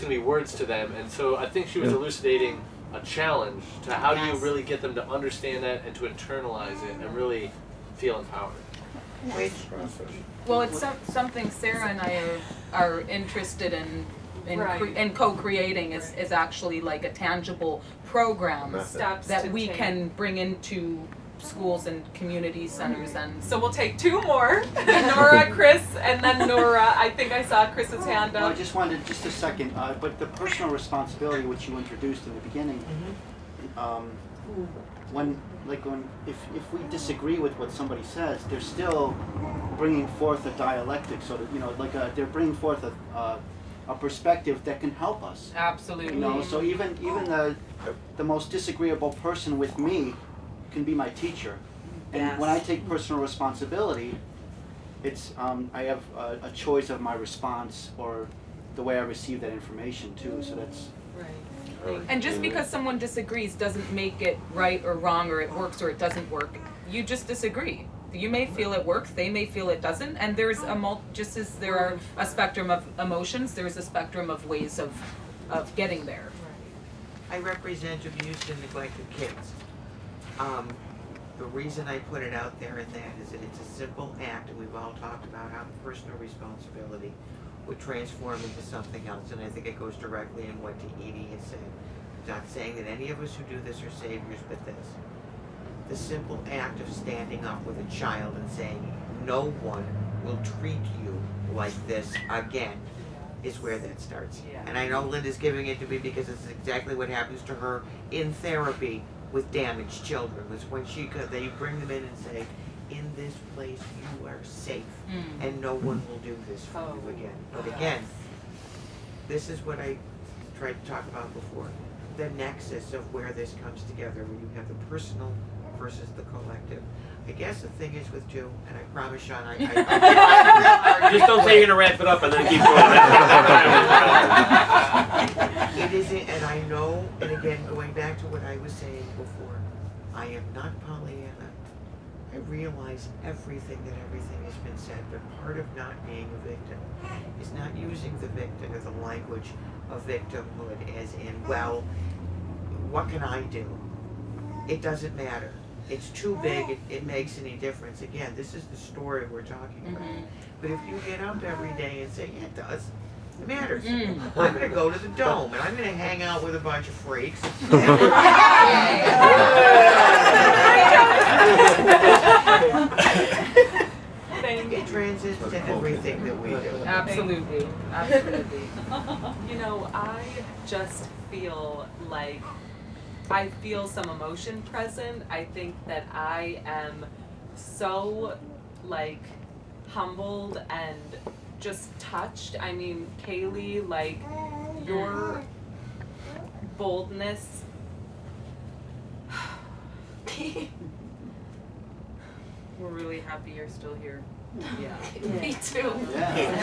too many words to them, and so I think she was elucidating a challenge to how do you really get them to understand that and to internalize it and really feel empowered. Which, well, it's something Sarah and I are interested in co-creating is actually like a tangible program that we can bring into schools and community centers. And so we'll take two more, Nora, Chris, and then Nora. I think I saw Chris's hand up. Well, I just wanted just a second, but the personal responsibility which you introduced in the beginning, if we disagree with what somebody says, they're still bringing forth a dialectic, sort of, you know, like they're bringing forth a perspective that can help us. Absolutely. You know, so even the most disagreeable person with me can be my teacher, and when I take personal responsibility, it's I have a choice of my response or the way I receive that information too. So that's right. And just because someone disagrees doesn't make it right or wrong, or it works or it doesn't work. You just disagree. You may feel it works, they may feel it doesn't, and there's just as there are a spectrum of emotions, there's a spectrum of ways of getting there. Right. I represent abused and neglected kids. The reason I put it out there in that is that it's a simple act, and we've all talked about how personal responsibility would transform into something else, and I think it goes directly in what Edie has said. I'm not saying that any of us who do this are saviors, but this. The simple act of standing up with a child and saying, no one will treat you like this again, is where that starts. Yeah. And I know Linda's giving it to me because it's exactly what happens to her in therapy with damaged children. It's when they bring them in and say, in this place you are safe, and no one will do this for you again. But again, this is what I tried to talk about before, the nexus of where this comes together, where you have the personal versus the collective. I guess the thing is with Joe, and I promise Sean, I just don't say you're gonna wrap it up and then keep going. It isn't, and I know, and again, going back to what I was saying before, I am not Pollyanna. I realize everything has been said, but part of not being a victim is not using the victim or the language of victimhood as in, well, what can I do? It doesn't matter. It's too big, it makes any difference. Again, this is the story we're talking about. But if you get up every day and say, yeah, it does, it matters. I'm going to go to the Dome, and I'm going to hang out with a bunch of freaks. It transits to everything that we do. Absolutely. Absolutely. You know, I just feel like I feel some emotion present. I think that I am so, like, humbled and just touched. I mean, Kaylee, like, your boldness. We're really happy you're still here. Yeah. Me too. Yeah.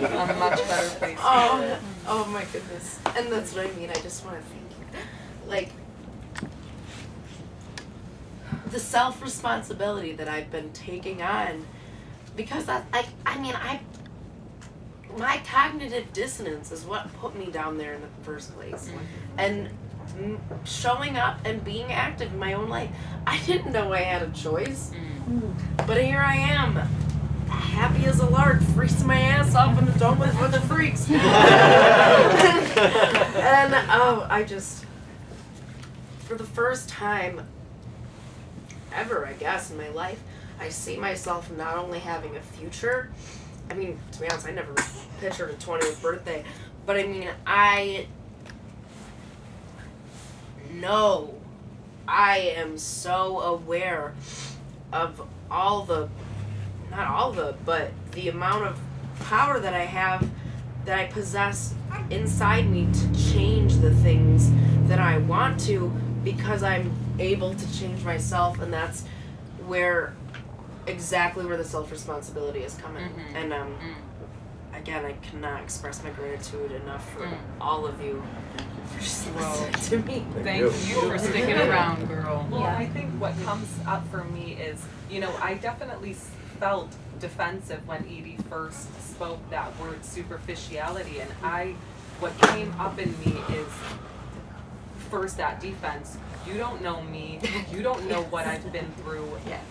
I'm a much better place. Oh my goodness. And that's what I mean. I just want to thank you. Like, the self-responsibility that I've been taking on, because my cognitive dissonance is what put me down there in the first place. And showing up and being active in my own life. I didn't know I had a choice, but here I am, happy as a lark, freezing my ass off in the Dome with a bunch of freaks. And I just, for the first time ever, I guess, in my life, I see myself not only having a future. I mean, to be honest, I never pictured a 20th birthday, but I mean, I am so aware of all the, not all the, but the amount of power that I have, that I possess inside me to change the things that I want to, because I'm able to change myself, and that's exactly where the self-responsibility is coming. And again, I cannot express my gratitude enough for all of you. To me. Thank you for sticking around, girl. Well, I think what comes up for me is, you know, I definitely felt defensive when Edie first spoke that word superficiality, and what came up in me is first that defense. You don't know me, you don't know what I've been through,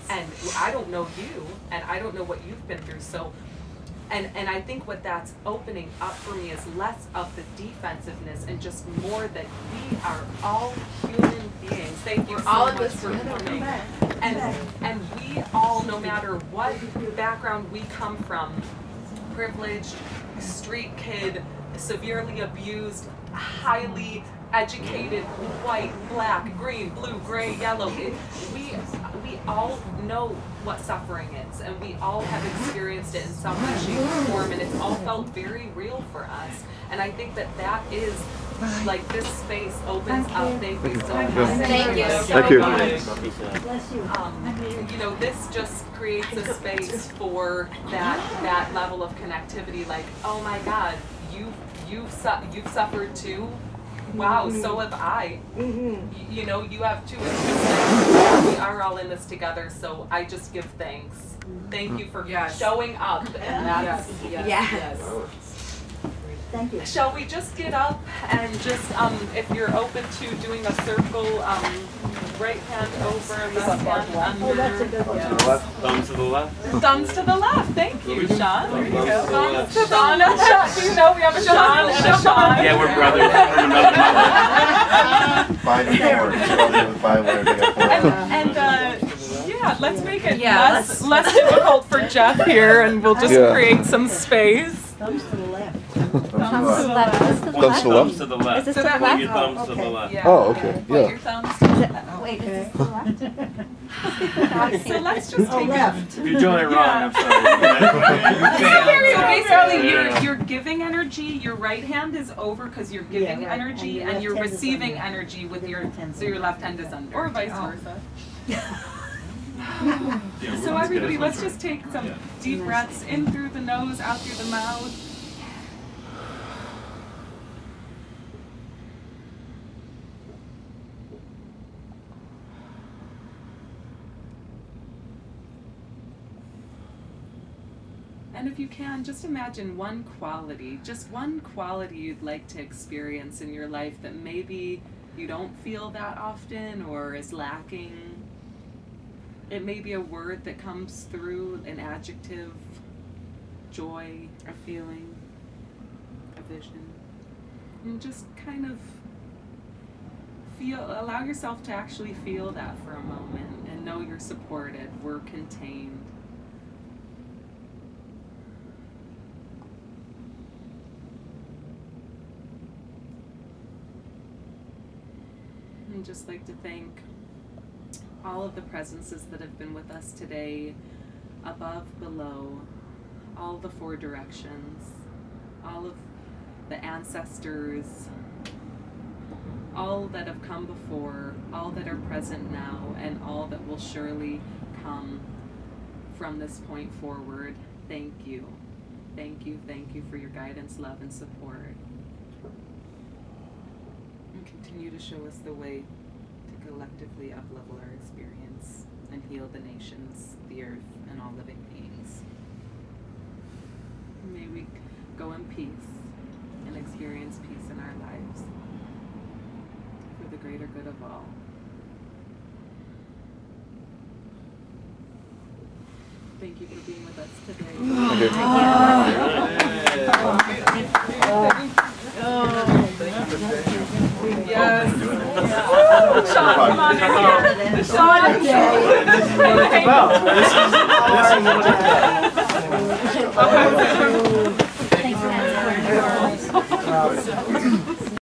and I don't know you, and I don't know what you've been through. So, and I think what that's opening up for me is less of the defensiveness and just more that we are all human beings. Thank you so much for coming. And we all, no matter what background we come from, privileged, street kid, severely abused, highly educated, white, black, green, blue, gray, yellow. We all know what suffering is, and we all have experienced it in some way, shape, or form, and it's all felt very real for us. And I think that that is, like, this space opens up. Thank you so much. Thank you so much. Bless you. You know, this just creates a space for that level of connectivity. Like, oh my God, you've suffered too. Wow, so have I. You know, you have too. It's just like, we are all in this together, so I just give thanks. Thank you for showing up. And that's, yes. Thank you. Shall we just get up and just, if you're open to doing a circle, right hand over, left hand under. Oh, that's a good one. Thumbs to the left. Thumbs to the left. Thank you, Sean. There you go. Thumbs to the left. Do you know we have a Sean and a Sean? Yeah, we're brothers. From another mother. 5 and 4. Yeah, let's make it less difficult for Jeff here, and we'll just create some space. Thumbs to the left. Thumbs to the left. Is this to the left? Thumbs to the left. Oh, okay. Yeah. Wait, is this to the left? So let's just take left. If you're doing it wrong, I'm sorry. So basically, you're giving energy. Your right hand is over because you're giving energy, and you're receiving energy with your, so your left hand is under, or vice versa. So everybody, let's just take some deep breaths in through the nose, out through the mouth. And if you can, just imagine one quality, just one quality you'd like to experience in your life that maybe you don't feel that often or is lacking. It may be a word that comes through, an adjective, joy, a feeling, a vision. And just kind of feel, allow yourself to actually feel that for a moment and know you're supported, we're contained. I'd just like to thank all of the presences that have been with us today, above, below, all the four directions, all of the ancestors, all that have come before, all that are present now, and all that will surely come from this point forward. Thank you. Thank you, thank you for your guidance, love, and support. Continue to show us the way to collectively uplevel our experience and heal the nations, the earth, and all living beings. May we go in peace and experience peace in our lives for the greater good of all. Thank you for being with us today. Sean, come on in. Sean, this is what it's about.